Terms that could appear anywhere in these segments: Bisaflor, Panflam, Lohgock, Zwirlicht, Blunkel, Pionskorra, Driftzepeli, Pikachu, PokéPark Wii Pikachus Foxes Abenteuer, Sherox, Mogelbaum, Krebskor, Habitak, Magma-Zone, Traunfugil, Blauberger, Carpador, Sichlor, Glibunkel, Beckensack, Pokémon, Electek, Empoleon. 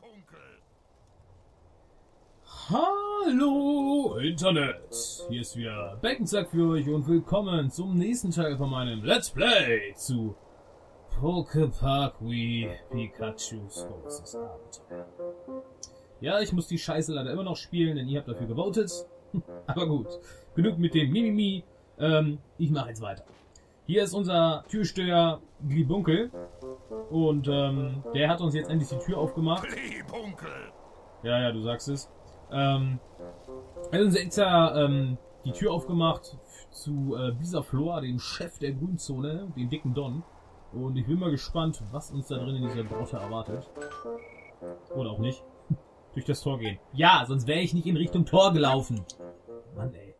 Glibunkel. Hallo Internet, hier ist wieder Beckensack für euch und willkommen zum nächsten Teil von meinem Let's Play zu PokéPark Wii Pikachus Foxes Abenteuer. Ja, ich muss die Scheiße leider immer noch spielen, denn ihr habt dafür gewotet. Aber gut, genug mit dem Mimimi. Ich mache jetzt weiter. Hier ist unser Türsteher Glibunkel und der hat uns jetzt endlich die Tür aufgemacht. Glibunkel! Ja, ja, du sagst es. Er hat uns extra die Tür aufgemacht zu Bisaflor, dem Chef der Grünzone, dem dicken Don. Und ich bin mal gespannt, was uns da drin in dieser Grotte erwartet. Oder auch nicht. Durch das Tor gehen. Ja, sonst wäre ich nicht in Richtung Tor gelaufen. Mann, ey.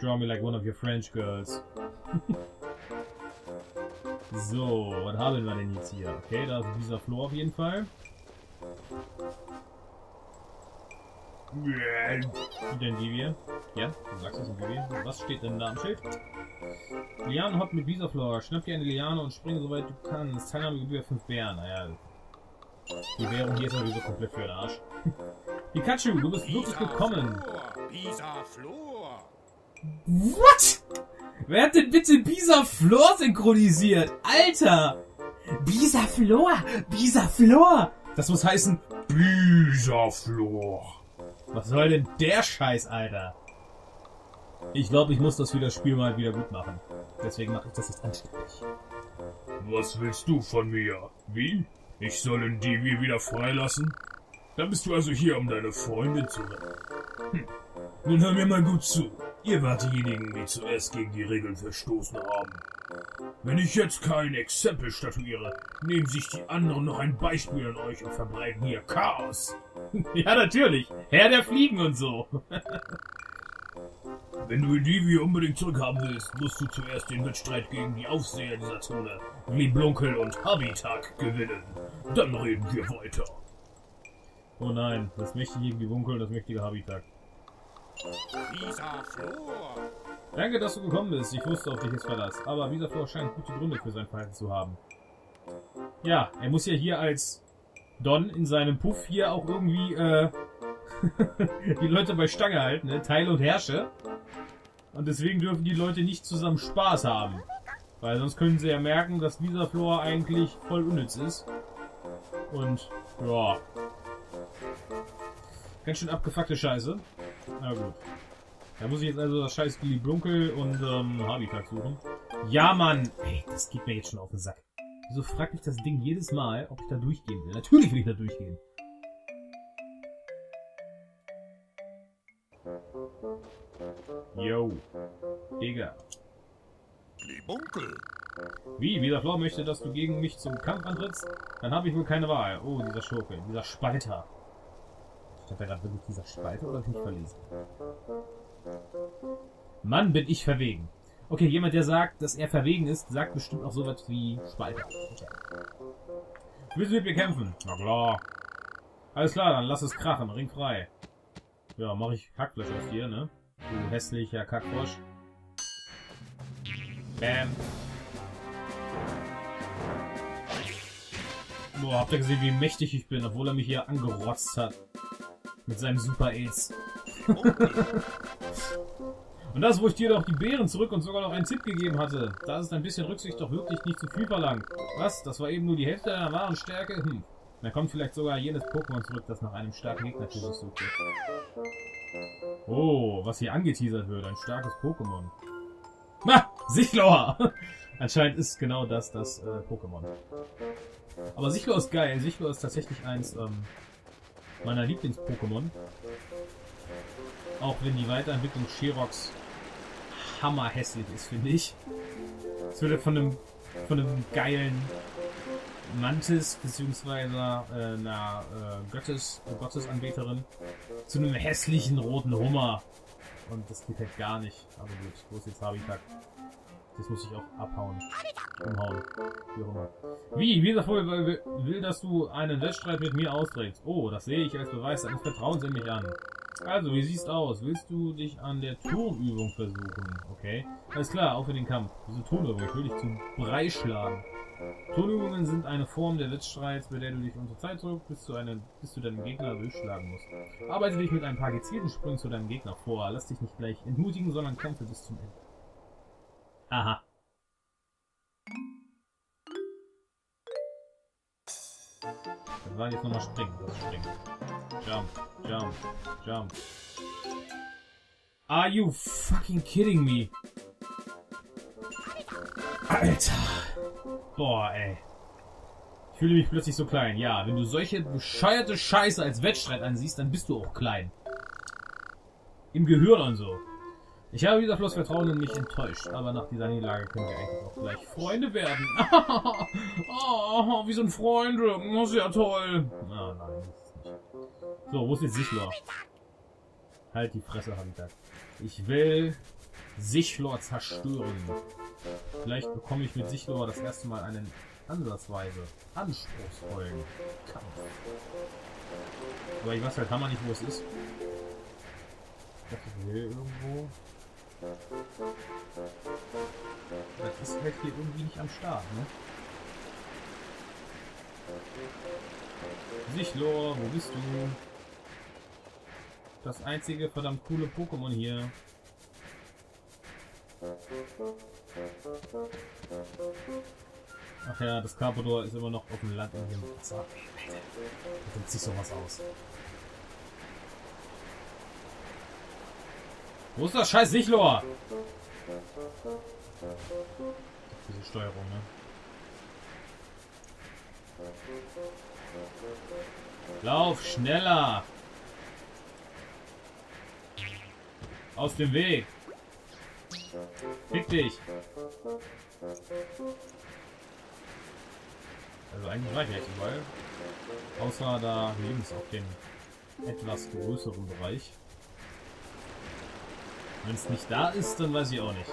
Draw me like one of your French girls. So, was haben wir denn jetzt hier? Okay, da ist Bisaflor auf jeden Fall. Denn die wir? Ja, du sagst es in Vivier. Was steht denn da am Schild? Liane hoppt mit Bisaflor. Schnapp dir eine Liane und springe soweit du kannst. Teilnahme über 5 Bären. Naja, die Währung hier ist sowieso komplett für den Arsch. Pikachu, du bist wirklich gekommen. Bisaflor. What? Wer hat denn bitte Bisaflor synchronisiert? Alter! Bisaflor! Bisaflor! Das muss heißen Bisaflor. Was soll denn der Scheiß, Alter? Ich glaube, ich muss das für das Spiel mal wieder gut machen. Deswegen mache ich das jetzt anständig. Was willst du von mir? Wie? Ich soll den Divi wieder freilassen? Dann bist du also hier, um deine Freundin zu retten. Hm. Nun hör mir mal gut zu. Ihr wart diejenigen, die zuerst gegen die Regeln verstoßen haben. Wenn ich jetzt kein Exempel statuiere, nehmen sich die anderen noch ein Beispiel an euch und verbreiten hier Chaos. Ja, natürlich. Herr der Fliegen und so. Wenn du Divi unbedingt zurückhaben willst, musst du zuerst den Wettstreit gegen die Aufseher dieser Zone, wie Blunkel und Habitak, gewinnen. Dann reden wir weiter. Oh nein, das mächtige Glibunkel und das mächtige Habitak. Bisaflor. Danke, dass du gekommen bist. Ich wusste, auf dich ist Verlass. Aber Bisaflor scheint gute Gründe für sein Verhalten zu haben. Ja, er muss ja hier als Don in seinem Puff hier auch irgendwie die Leute bei Stange halten, ne? Teile und herrsche. Und deswegen dürfen die Leute nicht zusammen Spaß haben. Weil sonst können sie ja merken, dass Bisaflor eigentlich voll unnütz ist. Und ja. Ganz schön abgefuckte Scheiße. Na gut. Da muss ich jetzt also das scheiß Glibunkel und Habitat suchen. Ja, Mann! Ey, das geht mir jetzt schon auf den Sack. Wieso fragt mich das Ding jedes Mal, ob ich da durchgehen will? Natürlich will ich da durchgehen. Yo. Digga. Glibunkel. Wie? Bisaflor möchte, dass du gegen mich zum Kampf antrittst? Dann habe ich wohl keine Wahl. Oh, dieser Schurke. Dieser Spalter. Stand da gerade wirklich dieser Spalter oder habe ich mich verlesen? Mann, bin ich verwegen. Okay, jemand, der sagt, dass er verwegen ist, sagt bestimmt auch sowas wie Spalter. Okay. Willst du mit mir kämpfen? Na klar. Alles klar, dann lass es krachen. Ring frei. Ja, mache ich Kackfleisch aus dir, ne? Du hässlicher Kackfrosch. Bam. Boah, habt ihr gesehen, wie mächtig ich bin, obwohl er mich hier angerotzt hat. Mit seinem Super-Ace. Und das, wo ich dir doch die Beeren zurück und sogar noch einen Tipp gegeben hatte. Da ist ein bisschen Rücksicht doch wirklich nicht zu viel verlangt. Was? Das war eben nur die Hälfte deiner wahren Stärke? Hm. Da kommt vielleicht sogar jenes Pokémon zurück, das nach einem starken Gegner für sich sucht. Oh, was hier angeteasert wird. Ein starkes Pokémon. Ha! Sichlor! Anscheinend ist genau das Pokémon. Aber Sichlor ist geil. Sichlor ist tatsächlich eins meiner Lieblings-Pokémon. Auch wenn die Weiterentwicklung Sherox hammerhässlich ist, finde ich. Es wird von einem geilen Mantis beziehungsweise einer Gottesanbeterin zu einem hässlichen roten Hummer. Und das geht halt gar nicht. Aber gut, wo ist jetzt Habitak? Das muss ich auch abhauen. Umhauen. Wie auch immer. Wie? Bisaflor will, dass du einen Wettstreit mit mir austrägst. Oh, das sehe ich als Beweis deines Vertrauens in mich an. Also, wie siehst aus? Willst du dich an der Turmübung versuchen? Okay. Alles klar, auf in den Kampf. Diese Turmübung, ich will dich zum Brei schlagen. Tonübungen sind eine Form der Wettstreits, bei der du dich unter Zeitdruck bis zu deinem Gegner durchschlagen musst. Arbeite dich mit ein paar gezielten Sprüngen zu deinem Gegner vor. Lass dich nicht gleich entmutigen, sondern kämpfe bis zum Ende. Aha. Dann war jetzt nochmal springen. Das ist springen. Jump, jump, jump. Are you fucking kidding me? Alter. Boah, ey. Ich fühle mich plötzlich so klein. Ja, wenn du solche bescheuerte Scheiße als Wettstreit ansiehst, dann bist du auch klein. Im Gehirn und so. Ich habe wieder bloß Vertrauen in mich enttäuscht, aber nach dieser Niederlage können wir eigentlich auch gleich Freunde werden. Oh, wie so ein Freunde. Das ist ja toll. Ah, nein, das ist nicht. So, wo ist jetzt Sichlor? Halt die Fresse, Habitak. Ich will Sichlor zerstören. Vielleicht bekomme ich mit Sichlor das erste Mal einen ansatzweise anspruchsvollen Kampf. Aber ich weiß halt Hammer nicht, wo es ist. Ich dachte, hier irgendwo. Das ist halt hier irgendwie nicht am Start, ne? Sichlor, wo bist du? Das einzige verdammt coole Pokémon hier. Ach ja, das Carpador ist immer noch auf dem Land und im Wasser. Da denkt sich sowas aus. Wo ist das scheiß Sichlor? Diese Steuerung, ne? Lauf schneller! Aus dem Weg! Fick dich! Also eigentlich reicht nicht, weil außer da links auf den etwas größeren Bereich. Wenn es nicht da ist, dann weiß ich auch nicht.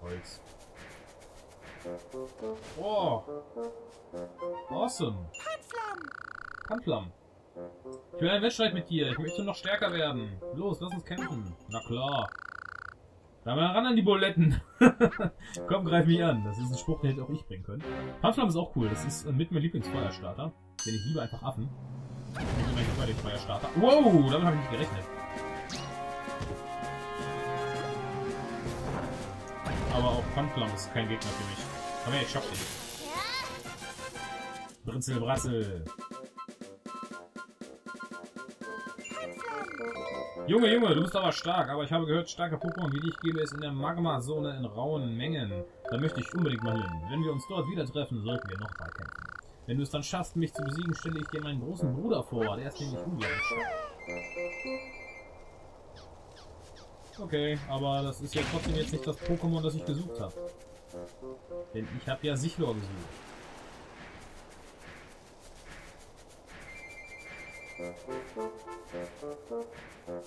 Holz. Oh! Awesome! Panflam! Ich will einen Wettstreit mit dir. Ich möchte noch stärker werden. Los, lass uns kämpfen. Na klar. Da mal ran an die Buletten. Komm, greif mich an. Das ist ein Spruch, den hätte auch ich bringen können. Panflam ist auch cool. Das ist mit meinem Lieblingsfeuerstarter. Denn ich liebe einfach Affen. Ich liebe einfach den Feuerstarter. Wow, damit habe ich nicht gerechnet. Aber auch Panflam ist kein Gegner für mich. Aber ja, ich schaff dich. Britzel, Bratzel. Junge, Junge, du bist aber stark, aber ich habe gehört, starke Pokémon wie dich gebe es in der Magma-Zone in rauen Mengen. Da möchte ich unbedingt mal hin. Wenn wir uns dort wieder treffen, sollten wir noch mal kämpfen. Wenn du es dann schaffst, mich zu besiegen, stelle ich dir meinen großen Bruder vor. Der ist nämlich unglaublich stark. Okay, aber das ist ja trotzdem jetzt nicht das Pokémon, das ich gesucht habe. Denn ich habe ja Sichlor gesucht.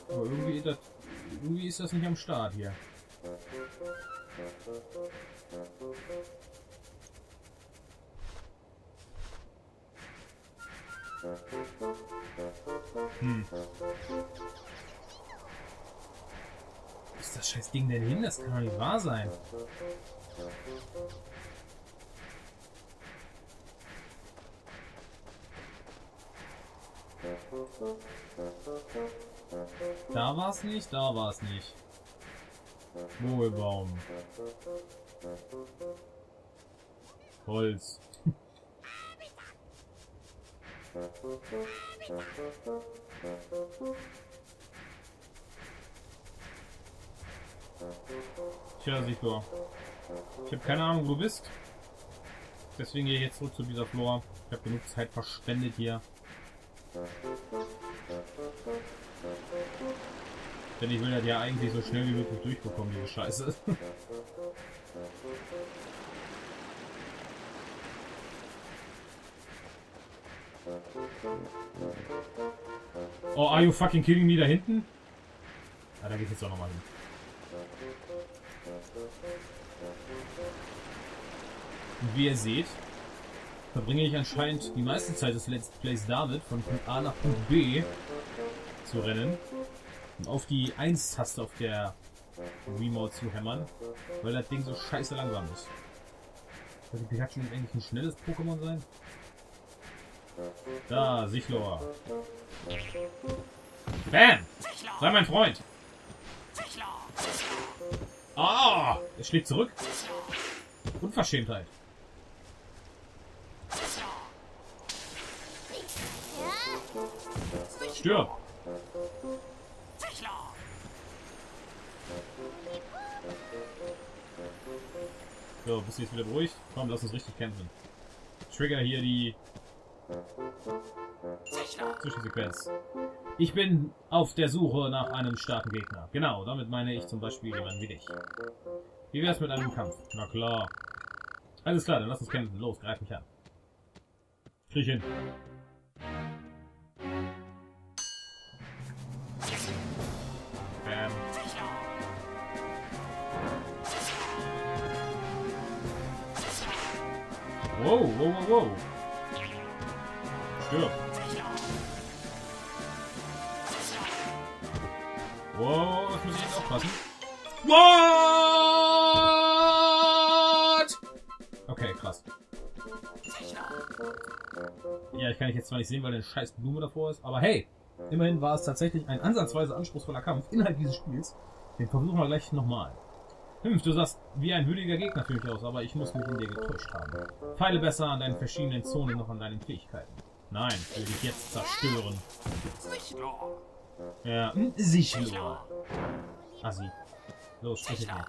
Aber irgendwie ist das nicht am Start hier. Hm. Wo ist das scheiß Ding denn hin? Das kann doch nicht wahr sein. Da war's nicht, da war's nicht. Mogelbaum. Holz. Tja, Sichlor. Ich habe keine Ahnung, wo du bist. Deswegen gehe ich jetzt zurück zu Bisaflor. Ich habe genug Zeit verschwendet hier. Denn ich will das ja eigentlich so schnell wie möglich durchbekommen, diese Scheiße. Oh, are you fucking kidding me da hinten? Ah, da geht jetzt auch nochmal hin. Und wie ihr seht, verbringe ich anscheinend die meiste Zeit des Let's Plays damit, von Punkt A nach Punkt B zu rennen und auf die 1-Taste auf der Remote zu hämmern, weil das Ding so scheiße langsam ist. Sollte Pikachu eigentlich ein schnelles Pokémon sein? Da, Sichlor. Bam! Sei mein Freund! Ah! Er schlägt zurück. Unverschämtheit. Stirb! So, bist du jetzt wieder beruhigt? Komm, lass uns richtig kämpfen. Trigger hier die Zwischensequenz. Ich bin auf der Suche nach einem starken Gegner. Genau, damit meine ich zum Beispiel jemanden wie dich. Wie wär's mit einem Kampf? Na klar. Alles klar, dann lass uns kämpfen. Los, greif mich an. Kriech hin. Wow, wow, wow, wow. Stirb. Wow, das muss ich jetzt aufpassen. What? Okay, krass. Ja, ich kann dich jetzt zwar nicht sehen, weil eine scheiß Blume davor ist, aber hey, immerhin war es tatsächlich ein ansatzweise anspruchsvoller Kampf innerhalb dieses Spiels. Den versuchen wir gleich nochmal. Du sahst wie ein würdiger Gegner für mich aus, aber ich muss mich in dir getäuscht haben. Feile besser an deinen verschiedenen Zonen noch an deinen Fähigkeiten. Nein, ich will dich jetzt zerstören. Sichlor. Ja, Sichlor. Assi. Los, sprich mit mir.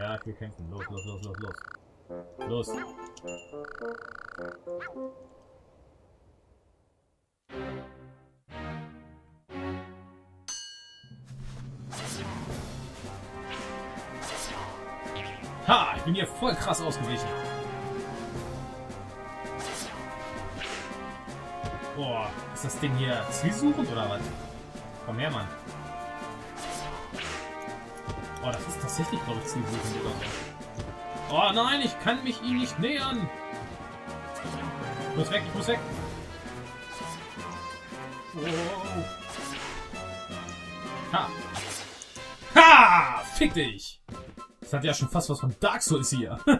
Ja, ich will kämpfen. Los, los, los, los, los. Los. Ha! Ich bin hier voll krass ausgewichen. Boah, ist das Ding hier zielsuchend oder was? Komm her, Mann. Oh, das ist tatsächlich, glaube ich, zielsuchend oder so. Oh nein, ich kann mich ihm nicht nähern. Ich muss weg, ich muss weg. Oh. Ha! Ha! Fick dich! Das hat ja schon fast was von Dark Souls hier. Du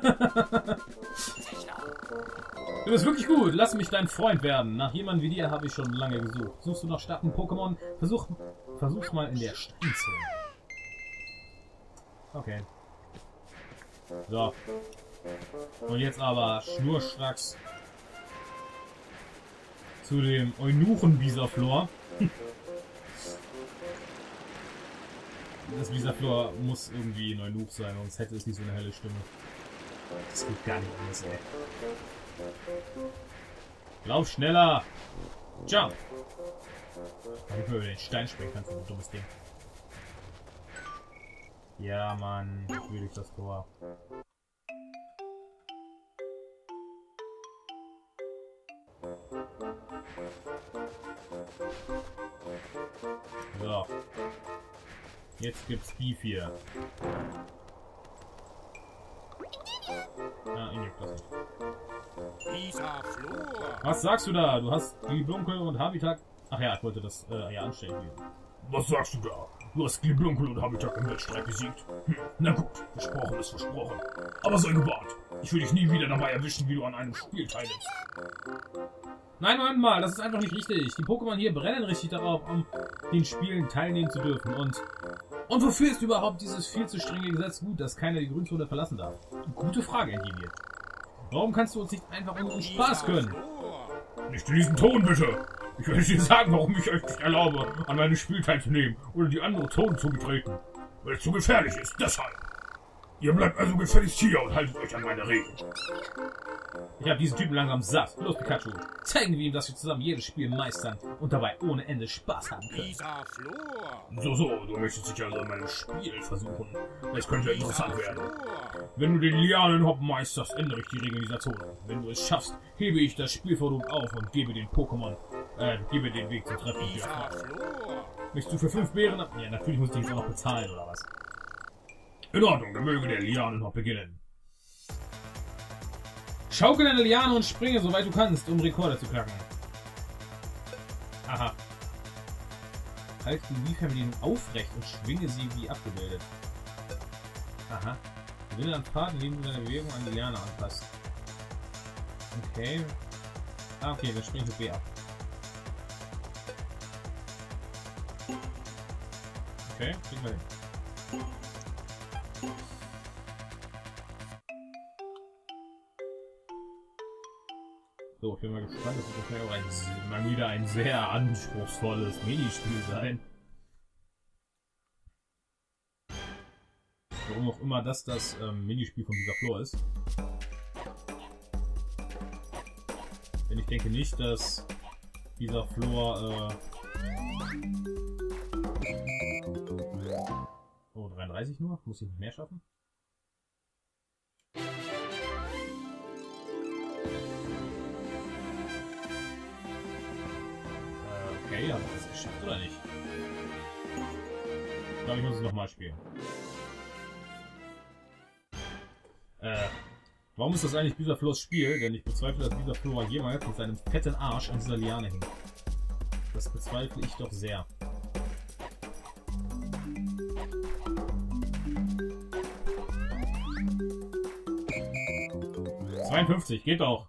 bist wirklich gut. Lass mich dein Freund werden. Nach jemandem wie dir habe ich schon lange gesucht. Suchst du nach starken Pokémon? Versuch's mal in der Steinzone. Okay. So. Und jetzt aber schnurstracks zu dem Eunuchen Bisaflor. Das Bisaflor muss irgendwie ein Neunuch sein, sonst hätte es nicht so eine helle Stimme. Das geht gar nicht anders, ey. Lauf schneller! Jump! Damit man über den Stein springen kann, so ein dummes Ding. Ja, Mann, ich will durch das Tor. So. Jetzt gibt's die vier. Ah, ihn juckt das nicht. Was sagst du da? Du hast Glibunkel und Habitak. Ach ja, ich wollte das ja anstellen. Was sagst du da? Du hast Glibunkel und Habitak im Wettstreit besiegt. Hm, na gut, versprochen ist versprochen. Aber sei gewarnt. Ich will dich nie wieder dabei erwischen, wie du an einem Spiel teilnimmst. Nein, Moment mal, das ist einfach nicht richtig. Die Pokémon hier brennen richtig darauf, um den Spielen teilnehmen zu dürfen. Und wofür ist überhaupt dieses viel zu strenge Gesetz gut, dass keiner die Grünzone verlassen darf? Gute Frage, Engineer. Warum kannst du uns nicht einfach unseren Spaß gönnen? Nicht in diesem Ton, bitte. Ich werde dir sagen, warum ich euch nicht erlaube, an meinem Spiel teilzunehmen oder die andere Zonen zu betreten. Weil es zu gefährlich ist, deshalb. Ihr bleibt also gefälligst hier und haltet euch an meine Regeln. Ich habe diesen Typen langsam satt. Los, Pikachu. Zeigen wir ihm, dass wir zusammen jedes Spiel meistern und dabei ohne Ende Spaß haben können. So, so, du möchtest dich also an meinem Spiel versuchen. Das könnte interessant werden. Wenn du den Lianenhopp meisterst, ändere ich die Regeln dieser Zone. Wenn du es schaffst, hebe ich das Spielprodukt auf und gebe den Pokémon, gebe den Weg zum Treffen. Möchtest du für 5 Beeren? Ja, natürlich muss ich jetzt auch noch bezahlen, oder was? In Ordnung, dann möge der Lianenhopp beginnen. Schaukel eine Liane und springe, soweit du kannst, um Rekorde zu knacken. Aha. Halt die Wii-Fernbedienung aufrecht und schwinge sie wie abgebildet. Aha. Will an Pfad, indem du deine Bewegung an die Liane anpasst. Okay. Ah, okay, wir springen mit B ab. Okay, kriegen wir hin. So, ich bin mal gespannt, das wird wahrscheinlich auch mal wieder ein sehr anspruchsvolles Minispiel sein. Warum auch immer das Minispiel von Bisaflor ist. Denn ich denke nicht, dass Bisaflor oh, 33 nur? Muss ich nicht mehr schaffen? Okay, aber das geschafft oder nicht? Ich glaube, ich muss es nochmal spielen. Warum ist das eigentlich Bisaflors Spiel? Denn ich bezweifle, dass Bisaflor jemals mit seinem fetten Arsch an dieser Liane hing. Das bezweifle ich doch sehr. ...52, geht auch.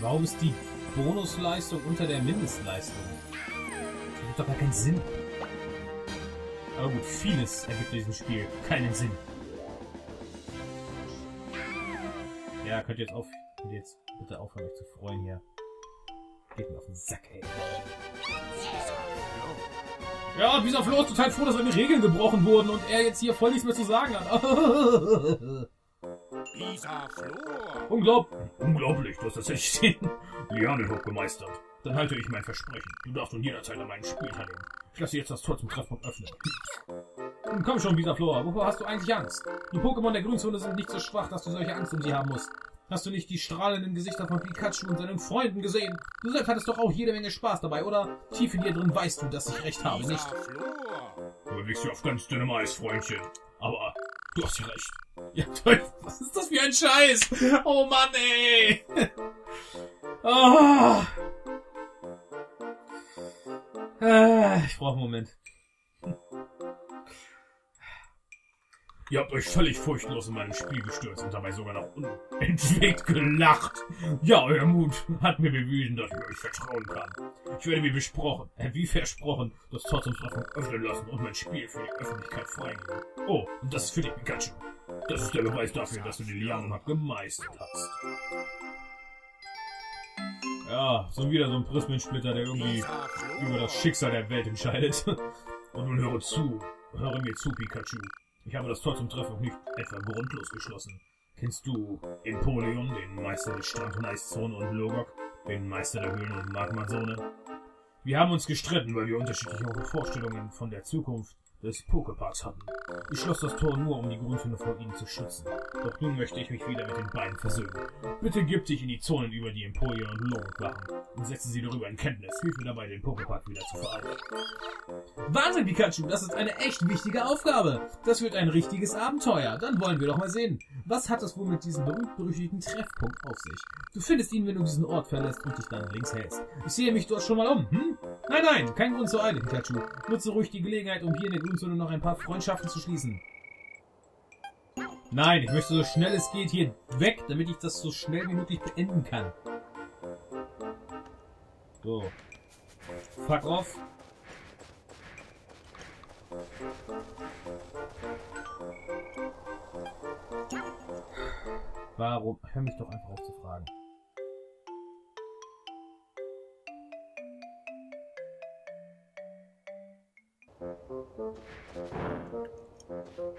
Warum ist die Bonusleistung unter der Mindestleistung? Das macht doch gar keinen Sinn. Aber gut, vieles ergibt in diesem Spiel keinen Sinn. Ja, könnt ihr jetzt bitte aufhören, euch zu freuen hier. Geht mir auf den Sack, ey. Ja, Bisaflor ist total froh, dass seine Regeln gebrochen wurden und er jetzt hier voll nichts mehr zu sagen hat. Bisaflor! Unglaublich, du hast das echt den Lianenhoch gemeistert. Dann halte ich mein Versprechen. Du darfst nun jederzeit an meinem Spiel teilnehmen. Ich lasse jetzt das Tor zum Treffpunkt öffnen. Nun komm schon, Bisaflor, wovor hast du eigentlich Angst? Die Pokémon der Grünzone sind nicht so schwach, dass du solche Angst um sie haben musst. Hast du nicht die strahlenden Gesichter von Pikachu und seinen Freunden gesehen? Du selbst hattest doch auch jede Menge Spaß dabei, oder? Tief in dir drin weißt du, dass ich recht habe, nicht? Du bewegst dich auf ganz dünnem Eis, Freundchen. Aber du hast ja recht. Ja, toll. Was ist das für ein Scheiß? Oh Mann, ey! Oh. Ich brauche einen Moment. Ihr habt euch völlig furchtlos in meinem Spiel gestürzt und dabei sogar noch unentwegt gelacht. Ja, euer Mut hat mir bewiesen, dass ich euch vertrauen kann. Ich werde wie versprochen, das Tor zum Treffpunkt öffnen lassen und mein Spiel für die Öffentlichkeit freigeben. Oh, und das ist für dich, Pikachu. Das ist der Beweis dafür, dass du die Lianenmacht gemeistert hast. Ja, so wieder so ein Prismensplitter, der irgendwie über das Schicksal der Welt entscheidet. Und nun höre mir zu, Pikachu. Ich habe das Tor zum Treffpunkt nicht etwa grundlos geschlossen. Kennst du Empoleon, den Meister der Strand- und Eiszone, und Lohgock, den Meister der Höhlen- und Magma-Zone? Wir haben uns gestritten, weil wir unterschiedliche Vorstellungen von der Zukunft des PokéParks hatten. Ich schloss das Tor nur, um die Grünzone vor ihnen zu schützen. Doch nun möchte ich mich wieder mit den beiden versöhnen. Bitte gib dich in die Zonen, über die Empoleon und Lohgock waren, und setze sie darüber in Kenntnis. Hilf mir dabei, den PokéPark wieder zu vereinen. Wahnsinn, Pikachu! Das ist eine echt wichtige Aufgabe! Das wird ein richtiges Abenteuer! Dann wollen wir doch mal sehen, was hat es wohl mit diesem berühmt-berüchtigten Treffpunkt auf sich? Du findest ihn, wenn du diesen Ort verlässt und dich dann links hältst. Ich sehe mich dort schon mal um, hm? Nein, nein! Kein Grund zur Eile, Pikachu! Nutze ruhig die Gelegenheit, um hier in der Grünzone noch ein paar Freundschaften zu schließen. Nein, ich möchte so schnell es geht hier weg, damit ich das so schnell wie möglich beenden kann. So. Fuck off. Warum? Hör mich doch einfach auf zu fragen.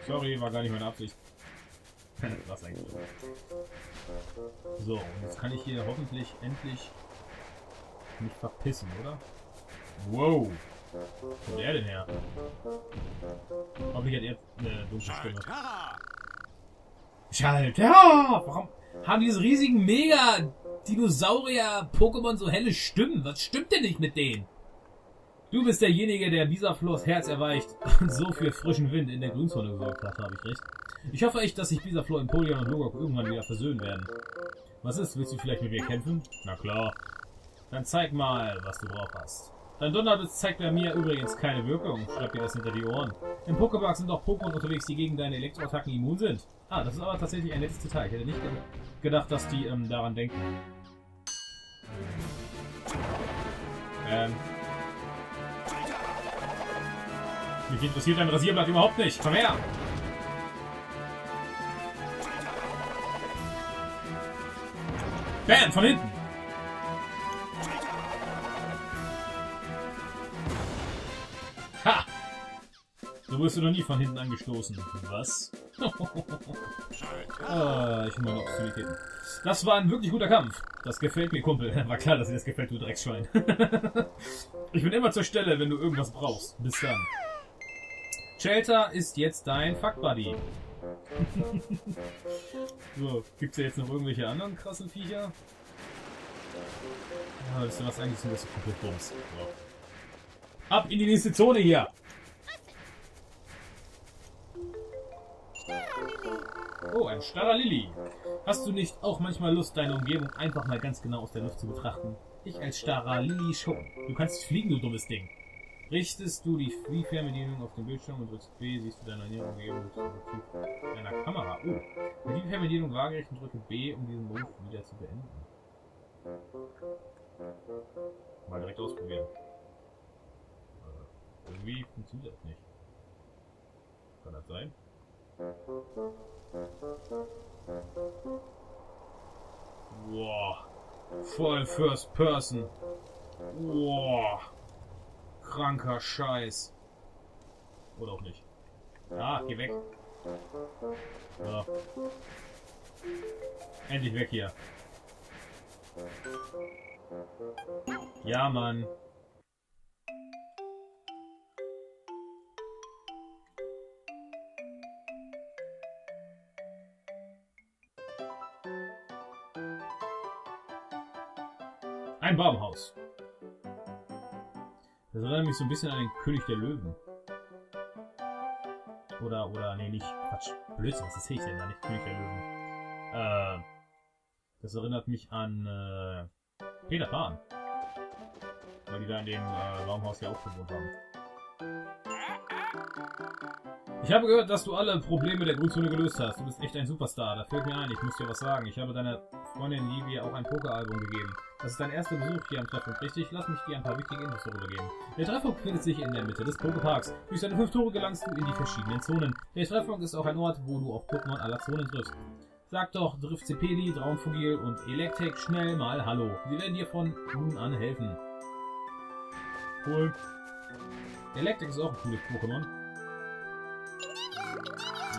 Sorry, war gar nicht meine Absicht. Was eigentlich? So, jetzt kann ich hier hoffentlich endlich mich verpissen, oder? Wow! Wo ist er denn her? Hoffentlich hat er jetzt eine dunkle Stimme. Schalter! Warum haben diese riesigen Mega-Dinosaurier-Pokémon so helle Stimmen? Was stimmt denn nicht mit denen? Du bist derjenige, der Bisaflors Herz erweicht und so für frischen Wind in der Grünzone gesorgt hat, habe ich recht. Ich hoffe echt, dass sich Bisaflor, Empoleon und Lohgock irgendwann wieder versöhnen werden. Was ist? Willst du vielleicht mit mir kämpfen? Na klar. Dann zeig mal, was du drauf hast. Dein Donnerblitz zeigt bei mir übrigens keine Wirkung. Schreib dir das hinter die Ohren. Im Poképark sind auch Pokémon unterwegs, die gegen deine Elektroattacken immun sind. Ah, das ist aber tatsächlich ein letztes Detail. Ich hätte nicht gedacht, dass die daran denken. Mich interessiert dein Rasierblatt überhaupt nicht. Komm her! Bam! Von hinten! Ha! So wirst du noch nie von hinten angestoßen. Was? Ich will meine Obszönitäten. Das war ein wirklich guter Kampf. Das gefällt mir, Kumpel. War klar, dass dir das gefällt, du Drecksschwein. Ich bin immer zur Stelle, wenn du irgendwas brauchst. Bis dann. Shelter ist jetzt dein Fuck-Buddy. So, gibt's ja jetzt noch irgendwelche anderen krassen Viecher? Ja, das ist was eigentlich so ein bisschen komplett bums. Ja. Ab in die nächste Zone hier! Oh, ein Staralili. Hast du nicht auch manchmal Lust, deine Umgebung einfach mal ganz genau aus der Luft zu betrachten? Ich als Staralili schon. Du kannst fliegen, du dummes Ding. Richtest du die Fernbedienung auf den Bildschirm und drückst B, siehst du deine nähere Umgebung mit deiner Kamera. Oh, mit die Fernbedienung waagerecht und drücke B, um diesen Move wieder zu beenden. Mal direkt ausprobieren. Irgendwie funktioniert das nicht. Kann das sein? Wow. Voll First Person. Wow. Kranker Scheiß. Oder auch nicht. Ah, geh weg. So. Endlich weg hier. Ja, Mann. Ein Baumhaus. Das erinnert mich so ein bisschen an den König der Löwen. Oder, nee, nicht. Quatsch. Blödsinn, was sehe ich denn da nicht? König der Löwen. Das erinnert mich an, Peter Pan. Weil die da in dem, Baumhaus ja auch gewohnt haben. Ich habe gehört, dass du alle Probleme der Grünzone gelöst hast. Du bist echt ein Superstar. Da fällt mir ein, ich muss dir was sagen. Ich habe deiner Freundin Livia auch ein Pokeralbum gegeben. Das ist dein erster Besuch hier am Treffpunkt, richtig? Lass mich dir ein paar wichtige Infos darüber geben. Der Treffpunkt befindet sich in der Mitte des Poképarks. Durch seine 5 Tore gelangst du in die verschiedenen Zonen. Der Treffpunkt ist auch ein Ort, wo du auf Pokémon aller Zonen triffst. Sag doch Driftzepeli, Traunfugil und Electek schnell mal Hallo. Sie werden dir von nun an helfen. Cool. Electek ist auch ein cooles Pokémon.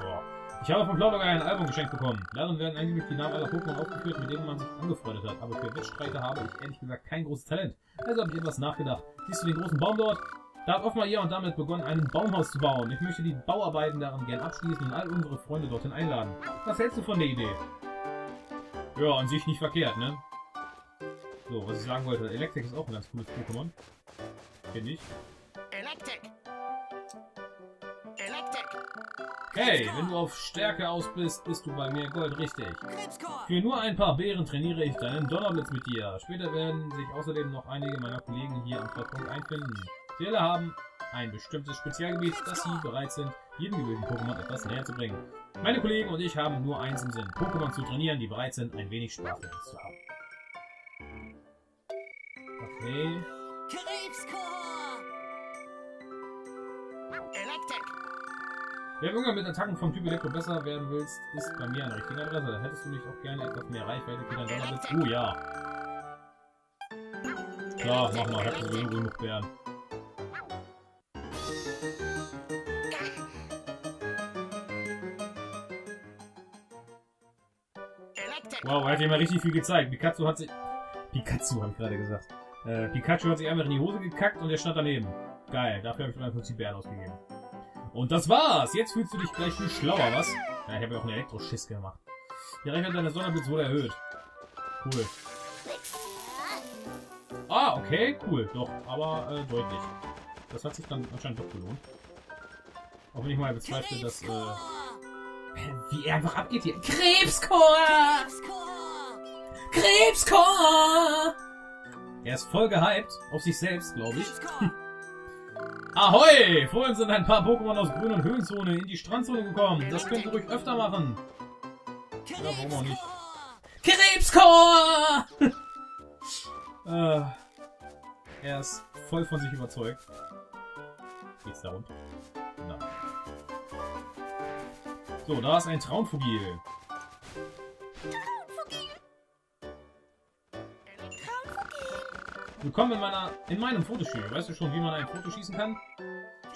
Boah. Ich habe vom Blauberger ein Album geschenkt bekommen. Darin werden angeblich die Namen aller Pokémon aufgeführt, mit denen man sich angefreundet hat. Aber für Wettstreiter habe ich ehrlich gesagt kein großes Talent. Also habe ich etwas nachgedacht. Siehst du den großen Baum dort? Da hat offenbar jemand damit begonnen, ein Baumhaus zu bauen. Ich möchte die Bauarbeiten daran gern abschließen und all unsere Freunde dorthin einladen. Was hältst du von der Idee? Ja, an sich nicht verkehrt, ne? So, was ich sagen wollte. Electek ist auch ein ganz cooles Pokémon. Finde ich. Electek! Hey, wenn du auf Stärke aus bist, bist du bei mir goldrichtig. Für nur ein paar Beeren trainiere ich deinen Donnerblitz mit dir. Später werden sich außerdem noch einige meiner Kollegen hier am Treffpunkt einfinden. Sie alle haben ein bestimmtes Spezialgebiet, das sie bereit sind, jedem gewöhnlichen Pokémon etwas näher zu bringen. Meine Kollegen und ich haben nur eins im Sinn, Pokémon zu trainieren, die bereit sind, ein wenig Spaß mit uns zu haben. Okay. Wer im Umgang mit Attacken vom Typ Elektro besser werden willst, ist bei mir eine richtige Adresse. Hättest du nicht auch gerne etwas mehr Reichweite für deinen Donnerblitz? Oh ja. Klar, mach mal, ich hab sowieso genug Bären. Wow, er hat dir mal richtig viel gezeigt. Pikachu hat sich... Pikachu, hab ich gerade gesagt. Pikachu hat sich einfach in die Hose gekackt und er stand daneben. Geil, dafür habe ich 150 Bären ausgegeben. Und das war's! Jetzt fühlst du dich gleich viel schlauer, was? Ja, ich habe ja auch einen Elektroschiss gemacht. Die Reichweite deiner Sonnenblitz wurde erhöht. Cool. Ah, okay, cool. Doch, aber deutlich. Das hat sich dann anscheinend doch gelohnt. Auch wenn ich mal bezweifle, dass... wie er einfach abgeht hier. Krebskor! Krebskor! Er ist voll gehypt. Auf sich selbst, glaube ich. Ahoi! Vorhin sind ein paar Pokémon aus Grün- und Höhlenzone in die Strandzone gekommen. Das können wir ruhig öfter machen. Ja, warum auch nicht? Krebskor! Er ist voll von sich überzeugt. Geht's da runter? Nein. So, da ist ein Traunfugil. Willkommen in meinem Fotostudio. Weißt du schon, wie man ein Foto schießen kann?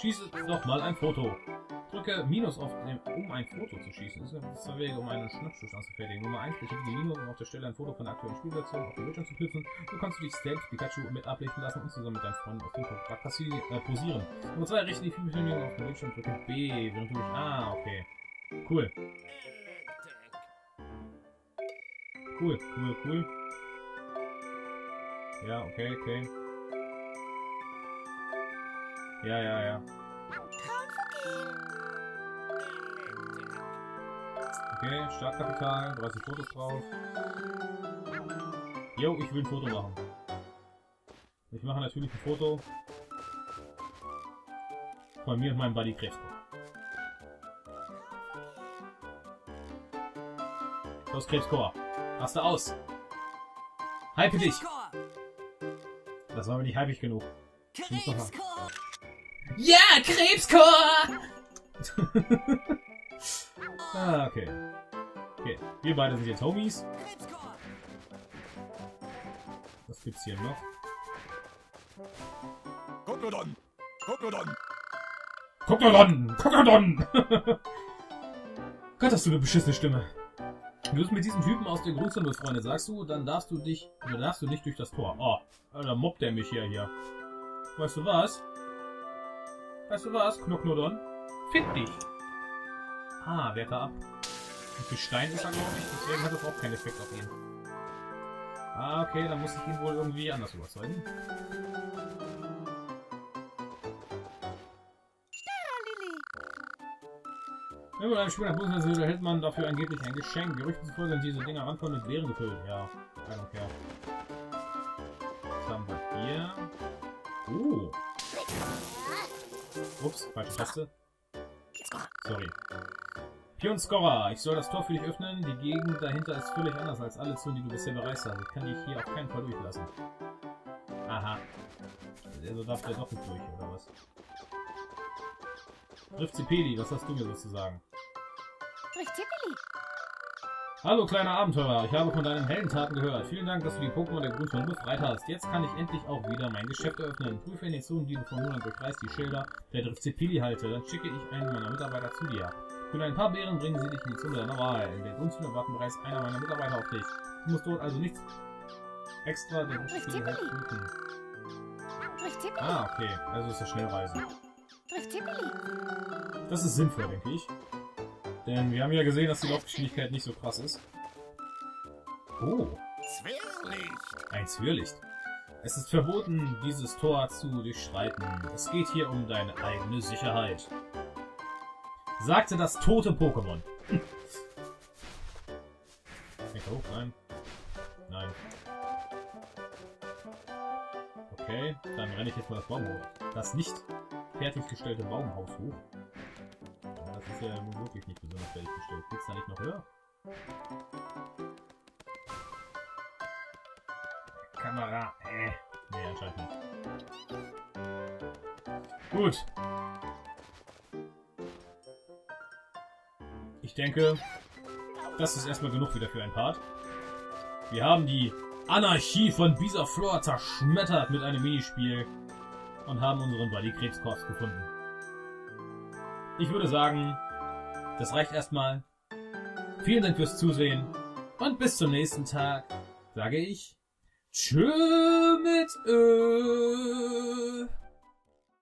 Schieße doch mal ein Foto. Drücke Minus auf, um ein Foto zu schießen. Es gibt zwei Wege, um einen Schnappschuss anzufertigen. Nummer 1, betätige Minus, um auf der Stelle ein Foto von der aktuellen Spielstation auf den Bildschirm zu knüpfen. So kannst du dich selbst Pikachu mit ablichten lassen und zusammen mit deinen Freunden auf dem Park posieren. Nummer 2, rechte die Figuren auf den Bildschirm, drücke B. Ah, okay. Cool. Cool, cool, cool. Ja, okay, okay. Ja, ja, ja. Okay, Startkapital, 30 Fotos drauf. Jo, ich will ein Foto machen. Ich mache natürlich ein Foto von mir und meinem Buddy Krebs. Los, Krebskor. Raste aus. Hype dich. Das war mir nicht hypig genug. Ich muss noch mal. Ja, Krebskor! Ah, okay. Okay, wir beide sind jetzt Homies. Was gibt's hier noch? Knocknodon! Knocknodon! Knocknodon! Knocknodon! Gott, hast du eine beschissene Stimme. Du bist mit diesem Typen aus der Grundzone befreundet, sagst du, dann darfst du nicht durch das Tor. Oh, da mobbt er mich hier. Weißt du was? Weißt du was, Knocknodon? Find dich! Ah, werte ab. Und für Stein ist er, glaube ich, deswegen hat das auch keinen Effekt auf ihn. Ah, okay, dann muss ich ihn wohl irgendwie anders überzeugen. Wenn man einem Spiel nach Bundesland will, erhält man dafür angeblich ein Geschenk. Gerüchten zufolge sind diese Dinger rankommen mit Beeren gefüllt. Ja, kein Verkehr. Was haben wir hier? Ups, falsche Taste. Sorry. Pionskorra, ich soll das Tor für dich öffnen. Die Gegend dahinter ist völlig anders als alle Zonen, die du bisher bereist hast. Ich kann dich hier auf keinen Fall durchlassen. Aha. Also darf der doch nicht durch, oder was? Driftzepeli, was hast du mir sozusagen? Driftzepeli. Hallo, kleiner Abenteurer. Ich habe von deinen Heldentaten gehört. Vielen Dank, dass du die Pokémon der Grundschule befreit hast. Jetzt kann ich endlich auch wieder mein Geschäft eröffnen. Prüfe in den Zonen, die du von Monat durchreist, die Schilder der Driftzepeli halte. Dann schicke ich einen meiner Mitarbeiter zu dir. Für ein paar Beeren bringen sie dich in die Zone deiner Wahl. In der Grundschule warten bereits einer meiner Mitarbeiter auf dich. Du musst dort also nichts extra der Grundschule helfen. Ah, okay. Also ist das Schnellreisen. Das ist sinnvoll, denke ich. Denn wir haben ja gesehen, dass die Laufgeschwindigkeit nicht so krass ist. Oh. Zwirlicht. Ein Zwirlicht. Es ist verboten, dieses Tor zu durchschreiten. Es geht hier um deine eigene Sicherheit. Sagte das tote Pokémon. Oh, nein. Nein. Okay, dann renne ich jetzt mal das Baumhaus. Das nicht fertiggestellte Baumhaus hoch. Das ist ja wirklich nicht besonders fertiggestellt. Geht's da nicht noch höher? Kamera. Nee, anscheinend nicht. Gut. Ich denke, das ist erstmal genug wieder für ein Part. Wir haben die Anarchie von Bisaflor zerschmettert mit einem Minispiel und haben unseren Buddy Krebskorps gefunden. Ich würde sagen, das reicht erstmal. Vielen Dank fürs Zusehen und bis zum nächsten Tag sage ich Tschö mit Ö.